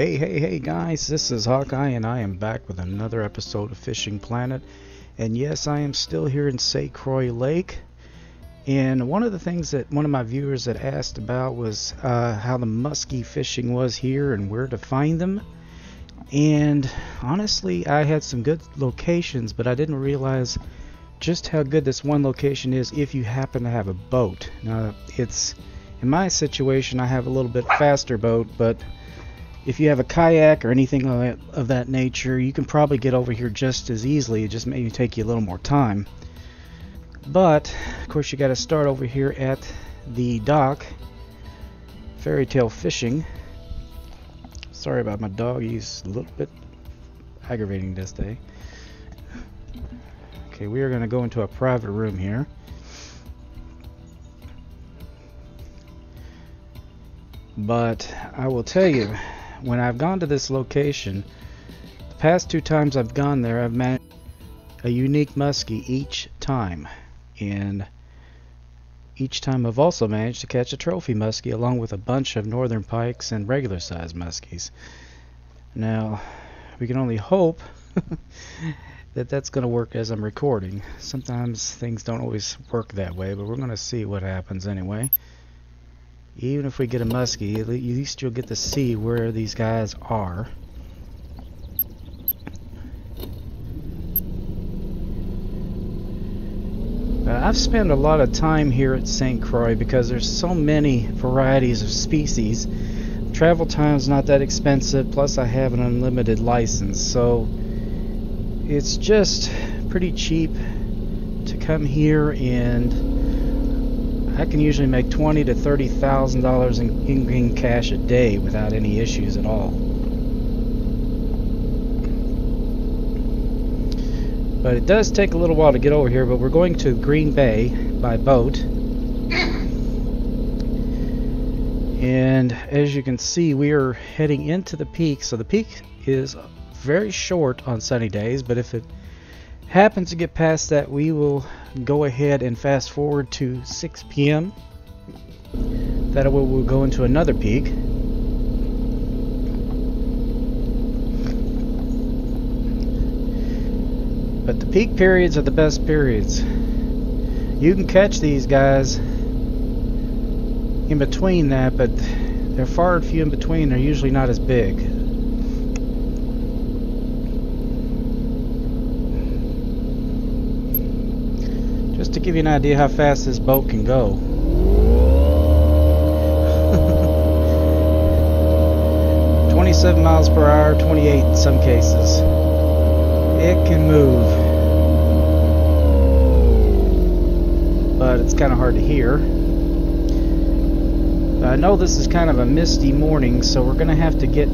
Hey guys, this is Hawkeye and I am back with another episode of Fishing Planet. And yes, I am still here in Saint Croix Lake. And one of the things that one of my viewers had asked about was how the muskie fishing was here and where to find them. And honestly, I had some good locations, but I didn't realize just how good this one location is if you happen to have a boat. Now, it's in my situation, I have a little bit faster boat, but if you have a kayak or anything of that nature, you can probably get over here just as easily. It just may take you a little more time. But, of course, you got to start over here at the dock. Fairy Tale Fishing. Sorry about my dog. He's a little bit aggravating this day. Okay, we are going to go into a private room here. But I will tell you, when I've gone to this location, the past two times I've gone there, I've managed a unique muskie each time, and each time I've also managed to catch a trophy muskie along with a bunch of northern pikes and regular sized muskies. Now we can only hope that that's going to work as I'm recording. Sometimes things don't always work that way, but we're going to see what happens anyway. Even if we get a muskie, at least you'll get to see where these guys are. I've spent a lot of time here at Saint Croix because there's so many varieties of species. Travel time's not that expensive, plus I have an unlimited license, so it's just pretty cheap to come here, and I can usually make $20,000 to $30,000 in cash a day without any issues at all. But it does take a little while to get over here, but we're going to Green Bay by boat. And as you can see, we are heading into the peak. So the peak is very short on sunny days, but if it happens to get past that, we will go ahead and fast forward to 6 p.m. That way we'll go into another peak. But the peak periods are the best periods. You can catch these guys in between that, but they're far and few in between. They're usually not as big. Just to give you an idea how fast this boat can go. Whoa. 27 miles per hour, 28 in some cases. It can move. But it's kind of hard to hear. I know this is kind of a misty morning, so we're going to have to get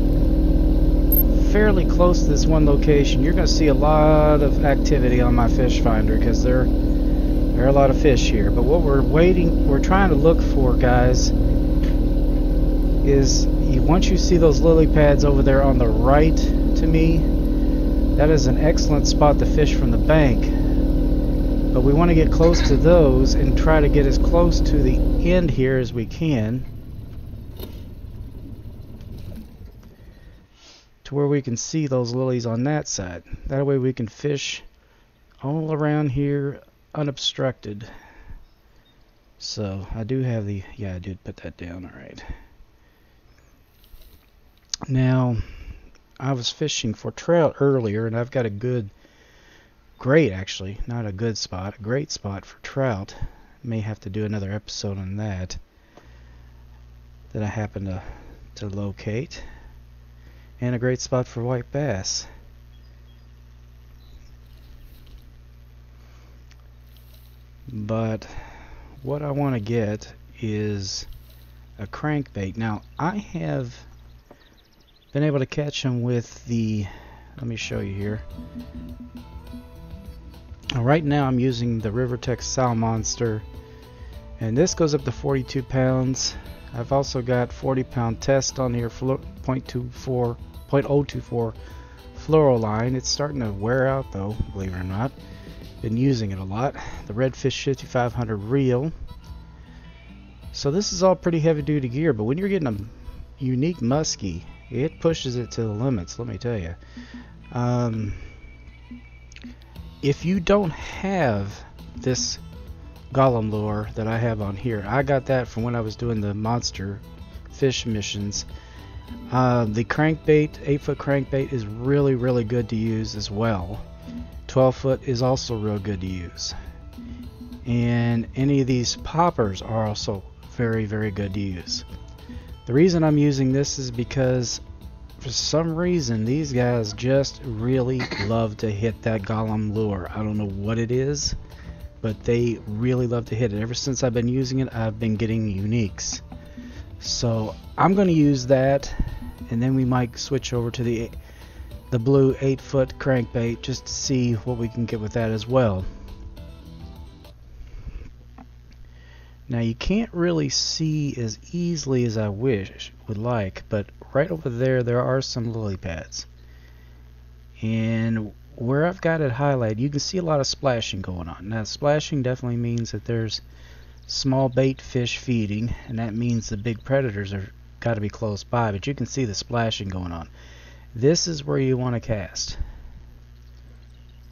fairly close to this one location. You're going to see a lot of activity on my fish finder because there are a lot of fish here, but what we're trying to look for, guys, is once you see those lily pads over there on the right to me, that is an excellent spot to fish from the bank. But we want to get close to those and try to get as close to the end here as we can, to where we can see those lilies on that side. That way we can fish all around here unobstructed. So I do have the, yeah, I did put that down. All right, now I was fishing for trout earlier, and I've got a great spot for trout. May have to do another episode on that I happen to locate, and a great spot for white bass. But what I want to get is a crankbait. Now, I have been able to catch them with the, let me show you here. Right now I'm using the River Tech Sal Monster, and this goes up to 42 pounds. I've also got 40 pound test on here, 0.024 fluoroline. It's starting to wear out though, believe it or not. Been using it a lot, the Redfish 5500 reel. So this is all pretty heavy duty gear, but when you're getting a unique muskie, It pushes it to the limits, let me tell you. If you don't have this Golem lure that I have on here, I got that from when I was doing the monster fish missions. The crankbait, 8-foot crankbait, is really, really good to use as well. 12-foot is also real good to use. And any of these poppers are also very, very good to use. The reason I'm using this is because for some reason these guys just really love to hit that Golem lure. I don't know what it is, but they really love to hit it. Ever since I've been using it, I've been getting uniques. So I'm going to use that, and then we might switch over to the blue 8-foot crankbait just to see what we can get with that as well. Now you can't really see as easily as I would like, but right over there are some lily pads. And where I've got it highlighted, you can see a lot of splashing going on. Now splashing definitely means that there's small bait fish feeding, and that means the big predators are got to be close by, but you can see the splashing going on. This is where you want to cast.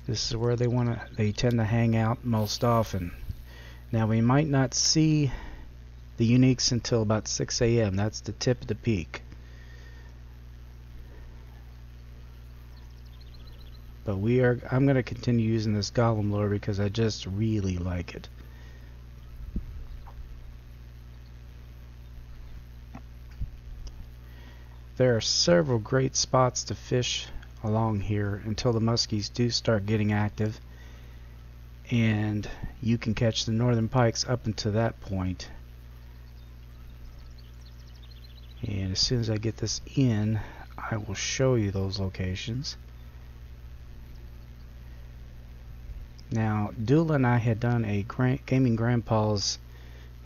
This is where they tend to hang out most often. Now we might not see the uniques until about 6 a.m. That's the tip of the peak. But I'm going to continue using this Golem lure because I just really like it. There are several great spots to fish along here until the muskies do start getting active, and you can catch the northern pikes up until that point. And as soon as I get this in, I will show you those locations. Now, Dula and I had done a Gaming Grandpa's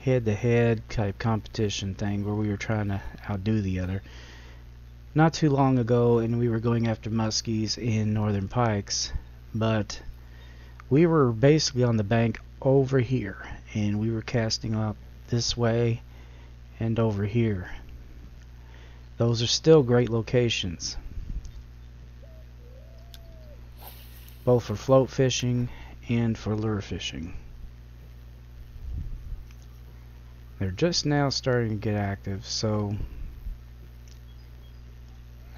head-to-head type competition thing where we were trying to outdo the other not too long ago, and we were going after muskies and northern pikes, but we were basically on the bank over here, and we were casting up this way and over here. Those are still great locations, both for float fishing and for lure fishing. They're just now starting to get active, so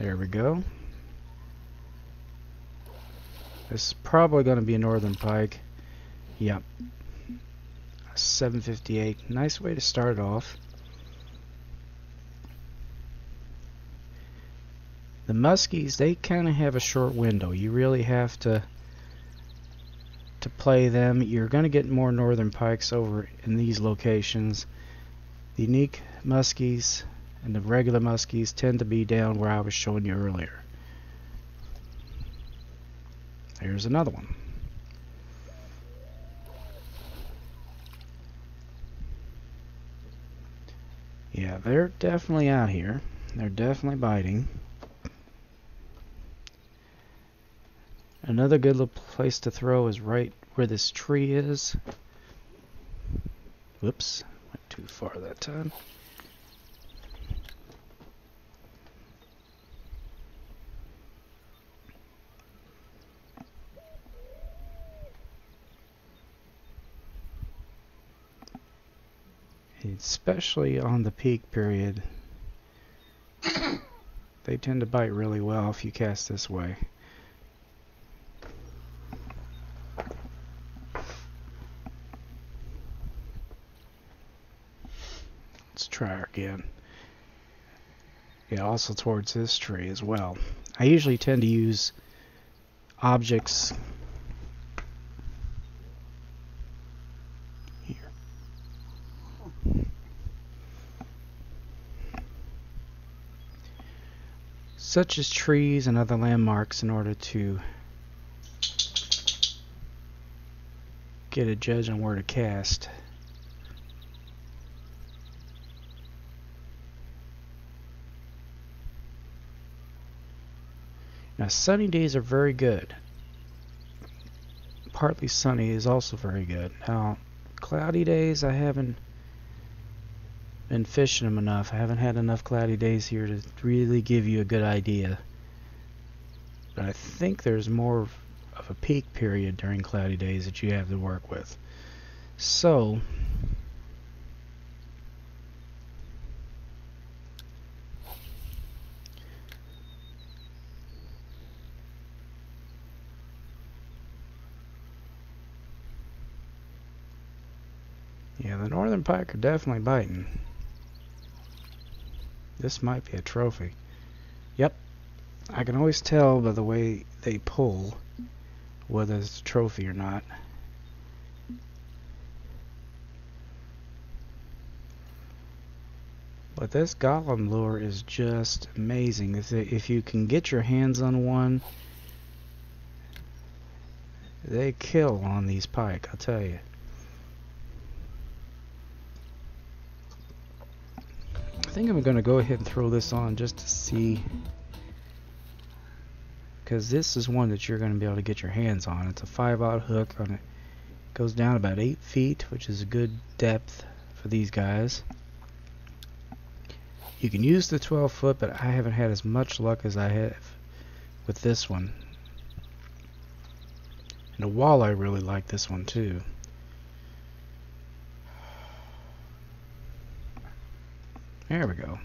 there we go. This is probably going to be a northern pike. Yep. 758. Nice way to start off. The muskies, they kind of have a short window. You really have to play them. You're going to get more northern pikes over in these locations. The unique muskies and the regular muskies tend to be down where I was showing you earlier. Here's another one. Yeah, they're definitely out here. They're definitely biting. Another good little place to throw is right where this tree is. Whoops, went too far that time. Especially on the peak period, they tend to bite really well if you cast this way. Let's try her again. Yeah, also towards this tree as well. I usually tend to use objects such as trees and other landmarks in order to get a judge on where to cast. Now sunny days are very good. Partly sunny is also very good. Now cloudy days I haven't been fishing them enough. I haven't had enough cloudy days here to really give you a good idea. But I think there's more of a peak period during cloudy days that you have to work with. So yeah, the northern pike are definitely biting. This might be a trophy. Yep. I can always tell by the way they pull whether it's a trophy or not. But this golem lure is just amazing. If you can get your hands on one, they kill on these pike, I'll tell you. I think I'm going to go ahead and throw this on just to see, because this is one that you're going to be able to get your hands on. It's a 5/0 hook on it. Goes down about 8 feet, which is a good depth for these guys. You can use the 12-foot, but I haven't had as much luck as I have with this one. And a walleye really like this one too. There we go.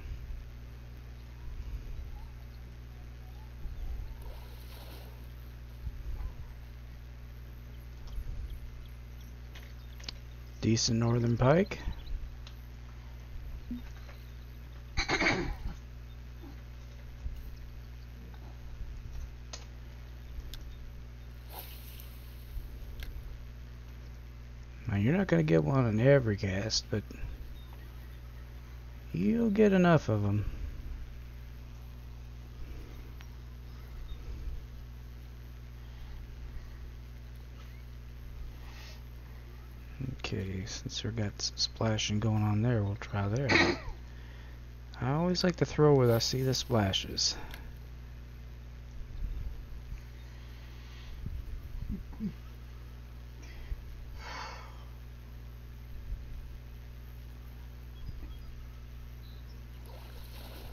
Decent northern pike. Now you're not going to get one in every cast, but you'll get enough of them. Okay, since we've got some splashing going on there, we'll try there. I always like to throw where I see the splashes.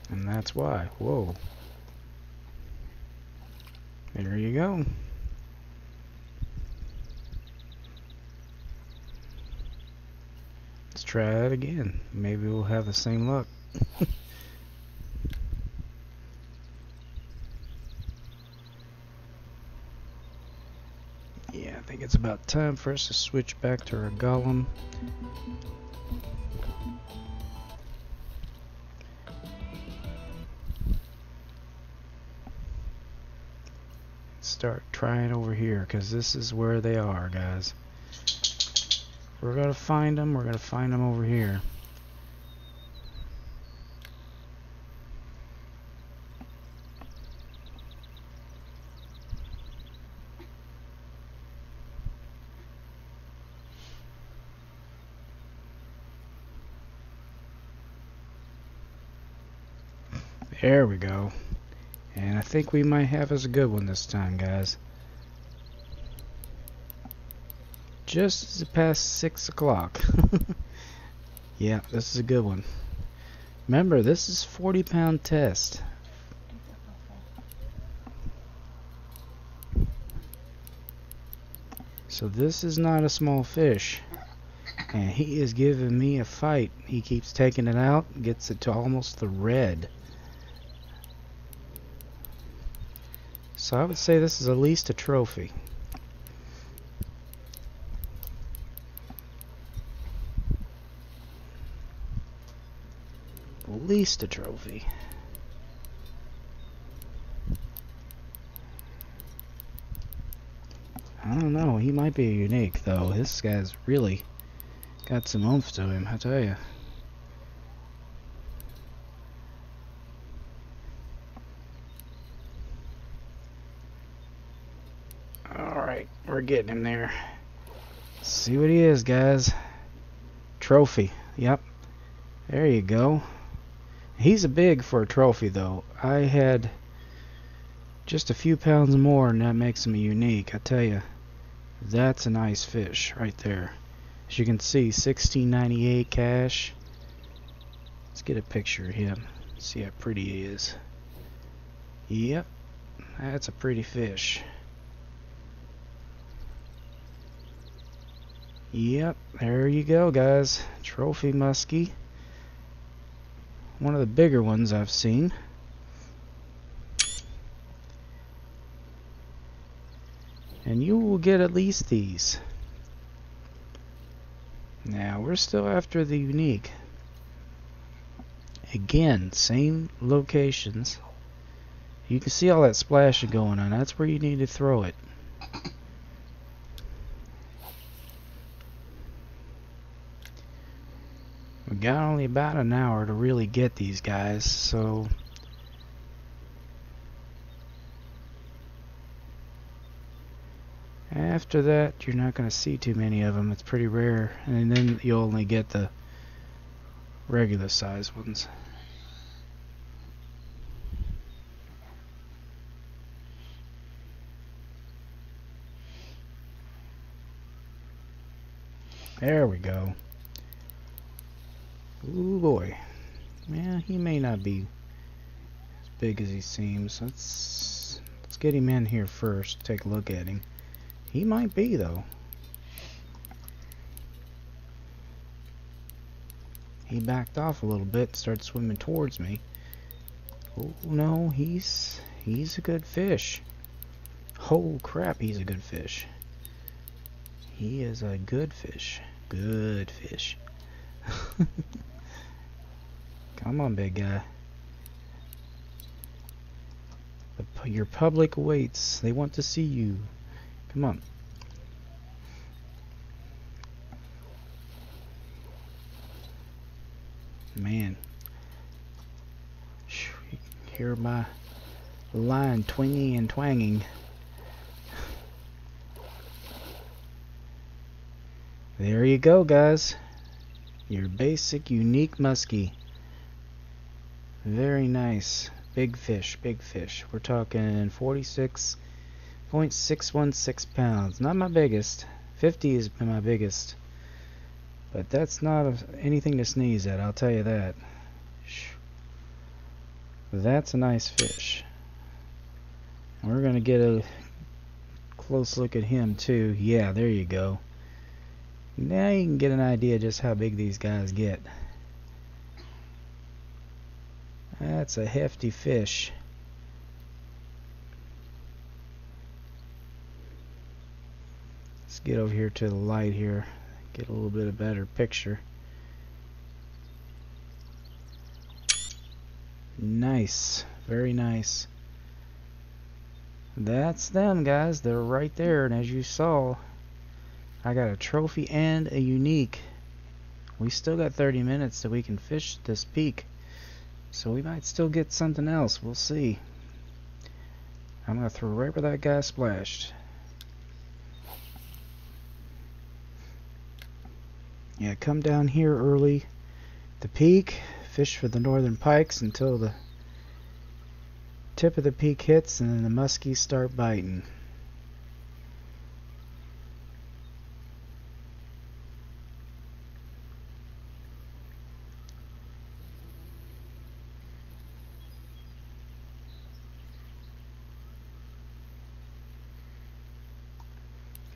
And that's why. Whoa. There you go. Let's try that again. Maybe we'll have the same luck. Yeah, I think it's about time for us to switch back to our golem. Start trying over here, because this is where they are, guys. We're gonna find them. We're gonna find them over here. There we go. And I think we might have us a good one this time, guys. Just as it passed 6 o'clock. Yeah, this is a good one. Remember, this is 40-pound test. So this is not a small fish. And he is giving me a fight. He keeps taking it out, gets it to almost the red. So I would say this is at least a trophy. At least a trophy. I don't know. He might be unique, though. This guy's really got some oomph to him, I tell you. We're getting him there. See what he is, guys. Trophy. Yep. There you go. He's a big for a trophy, though. I had just a few pounds more, and that makes him unique. I tell you, that's a nice fish right there. As you can see, $16.98 cash. Let's get a picture of him. See how pretty he is. Yep, that's a pretty fish. Yep, there you go, guys. Trophy muskie. One of the bigger ones I've seen. And you will get at least these. Now, we're still after the unique. Again, same locations. You can see all that splashing going on. That's where you need to throw it. We got only about an hour to really get these guys, so after that you're not going to see too many of them. It's pretty rare, and then you'll only get the regular size ones. There we go. Ooh boy. Yeah, he may not be as big as he seems. Let's get him in here first, take a look at him. He might be though. He backed off a little bit, started swimming towards me. Oh no, he's a good fish. Oh crap, he's a good fish. He is a good fish. Good fish. Come on, big guy. Your public waits. They want to see you. Come on. Man. You can hear my line twinging and twanging. There you go, guys. Your basic unique muskie. Very nice. Big fish, big fish. We're talking 46.616 pounds. Not my biggest. 50 is my biggest. But that's not anything to sneeze at, I'll tell you that. That's a nice fish. And we're going to get a close look at him too. Yeah, there you go. Now you can get an idea just how big these guys get. That's a hefty fish. Let's get over here to the light here. Get a little bit of better picture. Nice. Very nice. That's them, guys. They're right there, and as you saw, I got a trophy and a unique. We still got 30 minutes that we can fish this peak, so we might still get something else. We'll see. I'm gonna throw right where that guy splashed. Yeah, come down here early. The peak, fish for the northern pikes until the tip of the peak hits, and then the muskies start biting.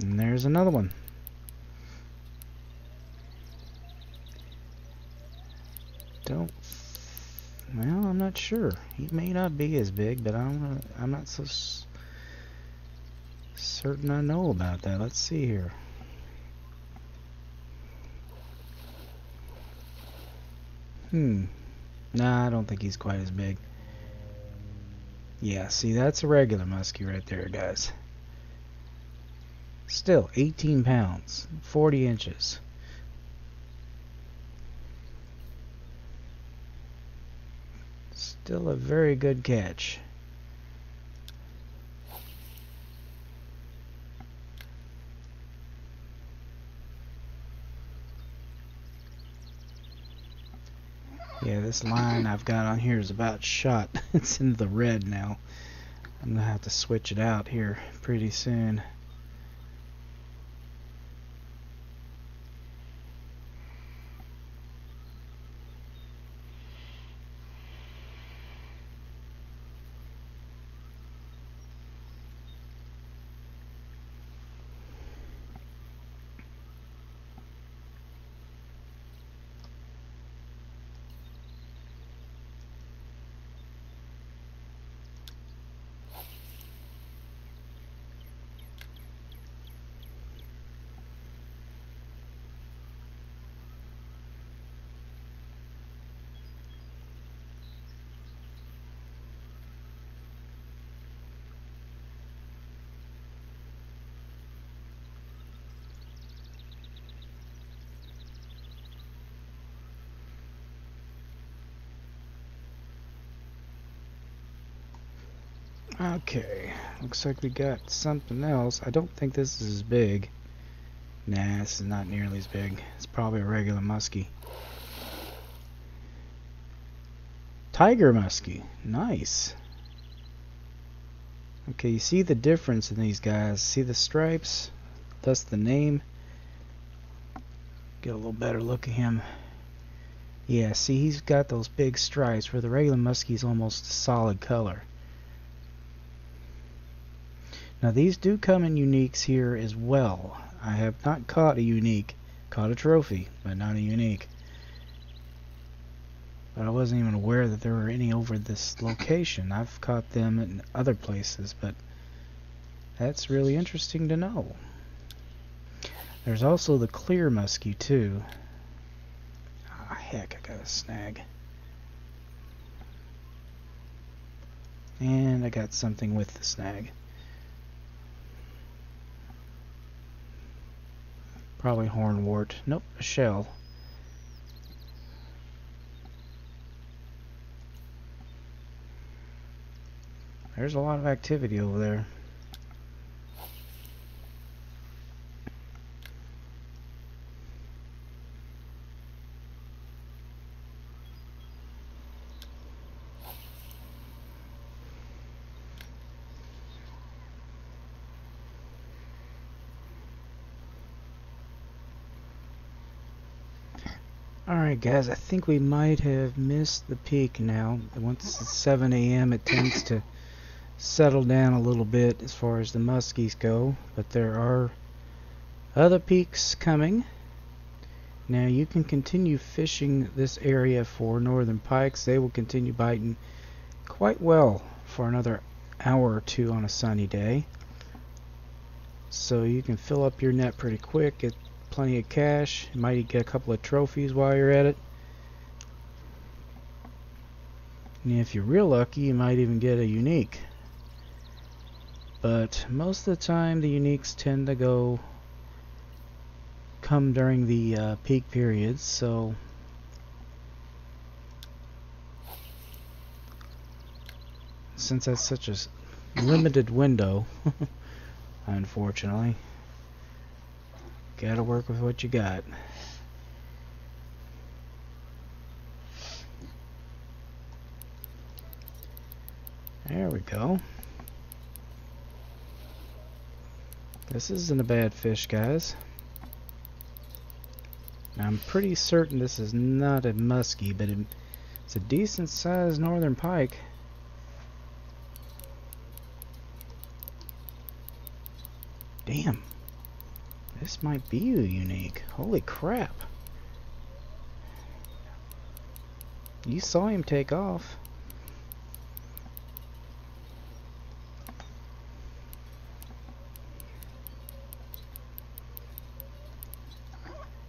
And there's another one. Well, I'm not sure. He may not be as big, but I'm not so certain I know about that. Let's see here. Nah, I don't think he's quite as big. Yeah, see, that's a regular muskie right there, guys. Still 18 pounds, 40 inches. Still a very good catch. Yeah, this line I've got on here is about shot. It's in the red now. I'm gonna have to switch it out here pretty soon. Okay, looks like we got something else. I don't think this is as big. Nah, this is not nearly as big. It's probably a regular muskie. Tiger muskie. Nice. Okay, you see the difference in these guys. See the stripes? That's the name. Get a little better look at him. Yeah, see, he's got those big stripes where the regular muskie's almost a solid color. Now these do come in uniques here as well. I have not caught a unique. Caught a trophy, but not a unique. But I wasn't even aware that there were any over this location. I've caught them in other places, but that's really interesting to know. There's also the clear muskie too. Ah, heck, I got a snag. And I got something with the snag. Probably hornwort. Nope, a shell. There's a lot of activity over there. Alright guys, I think we might have missed the peak now. Once it's 7 a.m. it tends to settle down a little bit as far as the muskies go. But there are other peaks coming. Now you can continue fishing this area for northern pikes. They will continue biting quite well for another hour or two on a sunny day. So you can fill up your net pretty quick. It's plenty of cash. You might get a couple of trophies while you're at it. And if you're real lucky, you might even get a unique. But most of the time, the uniques tend to come during the peak periods. So since that's such a limited window, unfortunately, gotta work with what you got. There we go. This isn't a bad fish, guys. Now, I'm pretty certain this is not a muskie, but it's a decent sized northern pike. Damn. This might be unique. Holy crap. You saw him take off.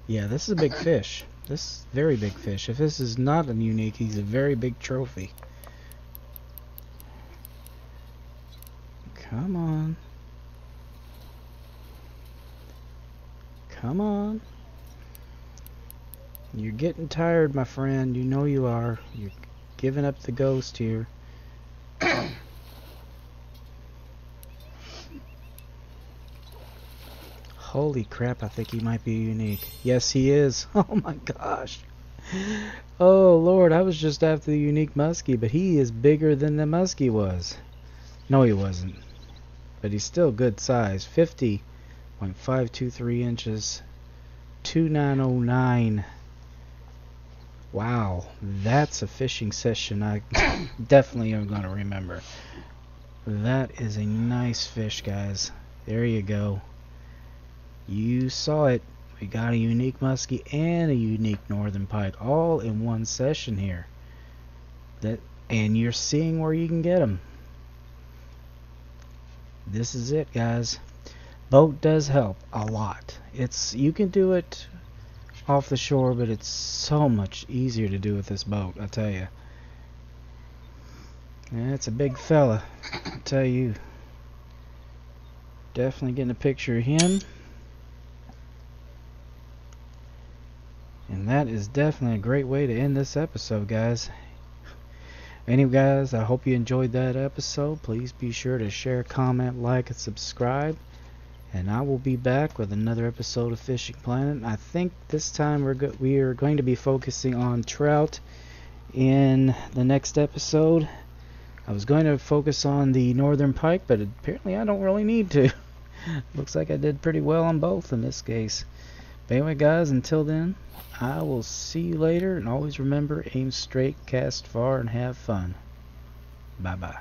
Yeah, this is a big fish. This is a very big fish. If this is not a unique, he's a very big trophy. Come on. Come on. You're getting tired, my friend. You know you are. You're giving up the ghost here. Holy crap, I think he might be unique. Yes, he is. Oh my gosh. Oh Lord, I was just after the unique muskie, but he is bigger than the muskie was. No, he wasn't. But he's still good size. 50.523 inches, 2909. Wow, that's a fishing session I definitely am going to remember. That is a nice fish, guys. There you go. You saw it. We got a unique muskie and a unique northern pike all in one session here. And you're seeing where you can get them. This is it, guys. Boat does help a lot. You can do it off the shore, but it's so much easier to do with this boat, I tell you. That's a big fella, I tell you. Definitely getting a picture of him. And that is definitely a great way to end this episode, guys. Anyway guys, I hope you enjoyed that episode. Please be sure to share, comment, like, and subscribe. And I will be back with another episode of Fishing Planet. I think this time we are going to be focusing on trout in the next episode. I was going to focus on the northern pike, but apparently I don't really need to. Looks like I did pretty well on both in this case. But anyway guys, until then, I will see you later, and always remember, aim straight, cast far, and have fun. Bye bye.